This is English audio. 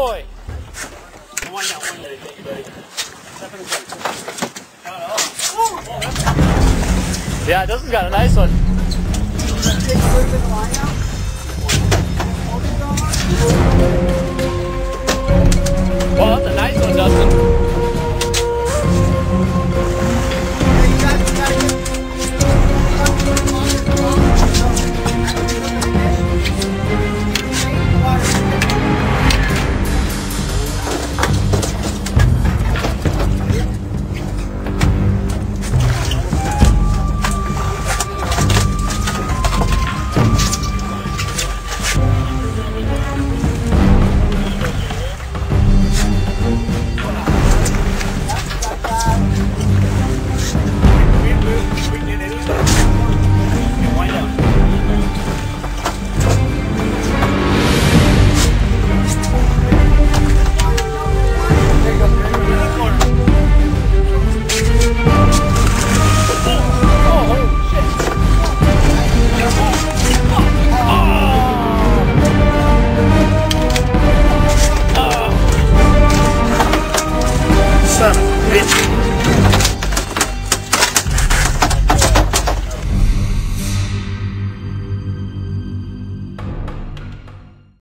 boy. Come on down, one day. Thank you, buddy. Step in the plate. Oh. Yeah, this has got a nice one. Well, that's a nice one, Dustin. Bitch.